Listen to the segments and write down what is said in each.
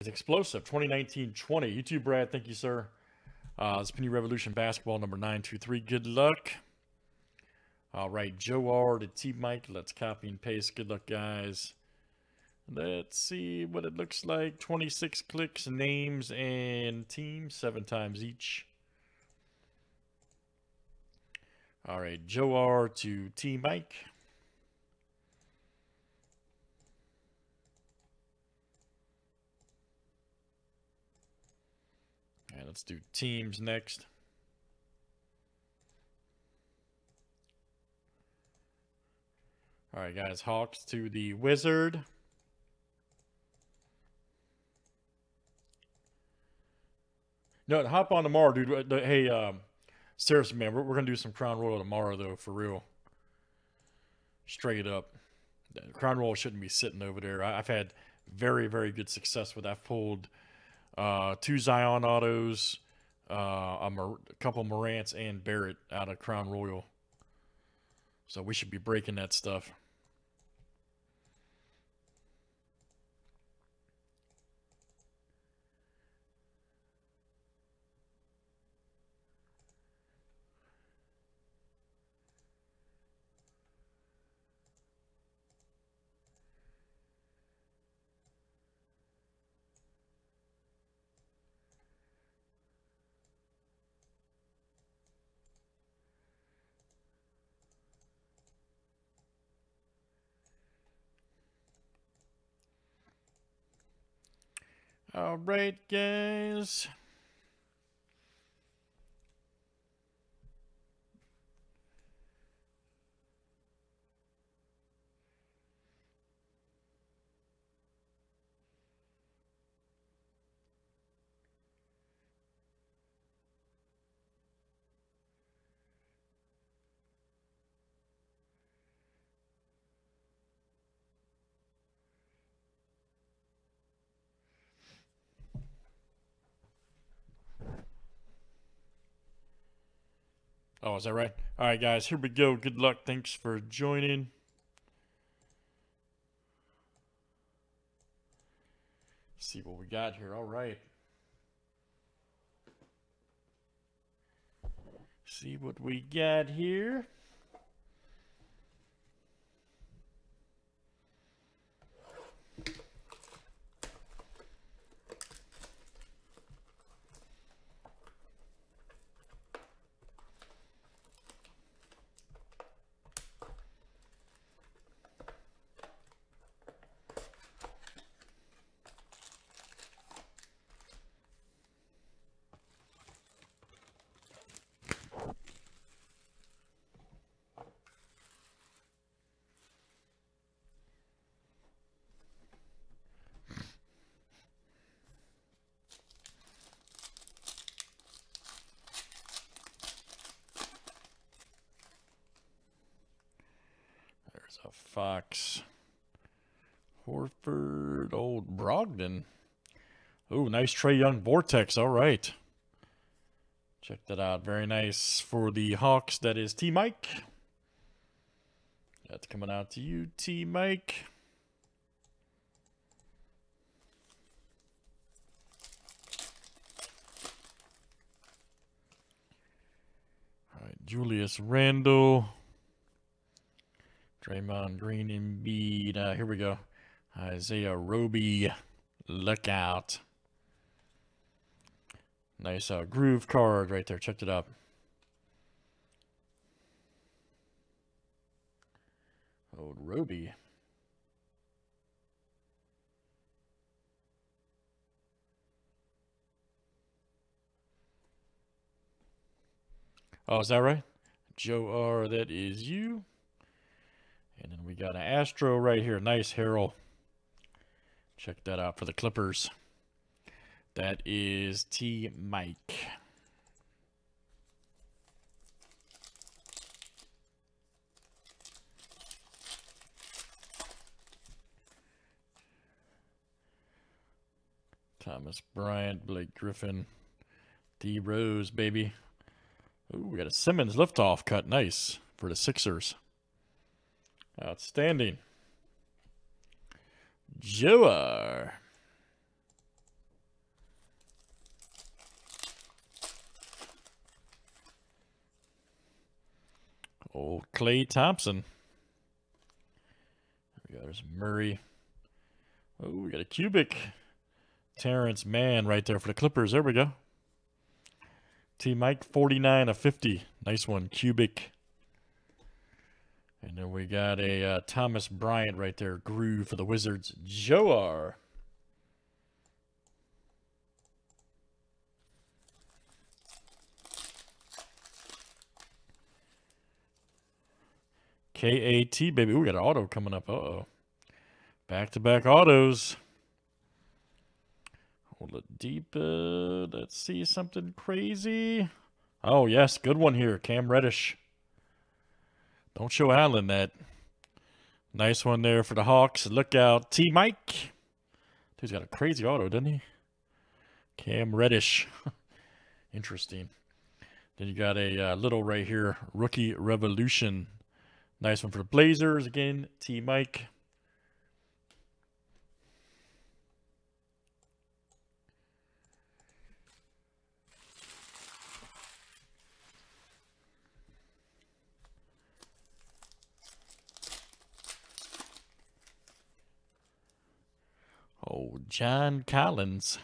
is explosive. 2019-20. You too, Brad. Thank you, sir. It's Penny Revolution Basketball number 923. Good luck. All right, Joe R to T Mike. Let's copy and paste. Good luck, guys. Let's see what it looks like. 26 clicks, names, and teams, 7 times each. All right, Joe R to T Mike. And let's do teams next. All right, guys, Hawks to the Wizard. No, hop on tomorrow, dude. Hey, seriously, man, we're going to do some Crown Royal tomorrow, though, for real. Straight up. Crown Royal shouldn't be sitting over there. I've had very, very good success with that. I've pulled 2 Zion autos, a couple Morants, and Barrett out of Crown Royal. So we should be breaking that stuff. All right, guys. Oh, is that right? All right, guys, here we go. Good luck. Thanks for joining. Let's see what we got here. All right. See what we got here. A Fox, Horford, Old Brogdon. Oh, nice Trae Young Vortex. All right. Check that out. Very nice for the Hawks. That is T Mike. That's coming out to you, T Mike. All right, Julius Randle. Draymond Green, Embiid. Here we go. Isaiah Roby. Look out. Nice groove card right there. Checked it out. Old Roby. Oh, is that right? Joe R, that is you. And then we got an Astro right here. Nice, Harold. Check that out for the Clippers. That is T Mike. Thomas Bryant, Blake Griffin, D Rose, baby. Ooh, we got a Simmons liftoff cut. Nice for the Sixers. Outstanding. Joe R. Old Clay Thompson. There we go. There's Murray. Oh, we got a Cubic. Terrence Mann right there for the Clippers. There we go. T Mike, 49 of 50. Nice one, Cubic. And then we got a Thomas Bryant right there. Groove for the Wizards. Joar. KAT, baby. Ooh, we got an auto coming up. Uh-oh. Back-to-back autos. Hold it deep. Let's see something crazy. Oh, yes. Good one here. Cam Reddish. Don't show Allen that. Nice one there for the Hawks. Look out. T-Mike. Dude's got a crazy auto, doesn't he? Cam Reddish. Interesting. Then you got a little right here. Rookie Revolution. Nice one for the Blazers again. T. Mike. Oh, John Collins.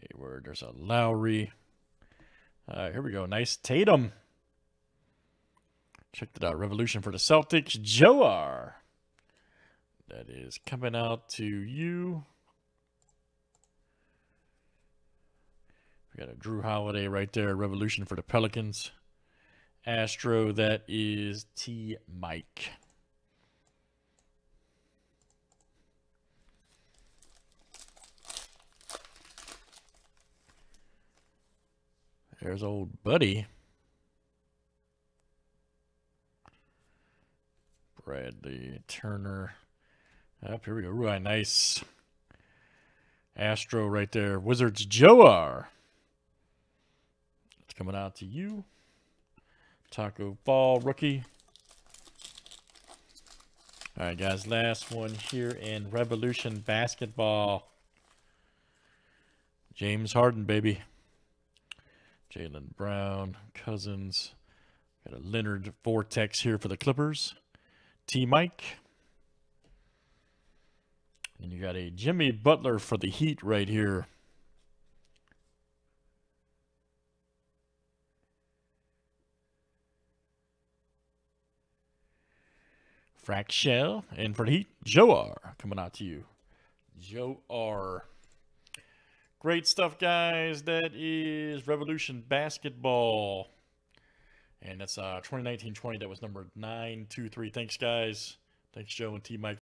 Hayward. There's a Lowry. Here we go. Nice Tatum. Check that out. Revolution for the Celtics. Joar. That is coming out to you. We got a Drew Holiday right there. Revolution for the Pelicans. Astro, that is T. Mike. There's old buddy. Bradley Turner. Up here we go. Ooh, nice. Astro right there. Wizards Joar. It's coming out to you. Taco Fall rookie. All right, guys. Last one here in Revolution Basketball. James Harden, baby. Jalen Brown, Cousins. Got a Leonard Vortex here for the Clippers. T. Mike. And you got a Jimmy Butler for the Heat right here. Fraxel. And for the Heat, Joar. Coming out to you. Joar. Great stuff, guys. That is Revolution Basketball. And that's 2019-20. That was number 923. Thanks, guys. Thanks, Joe and T-Mike.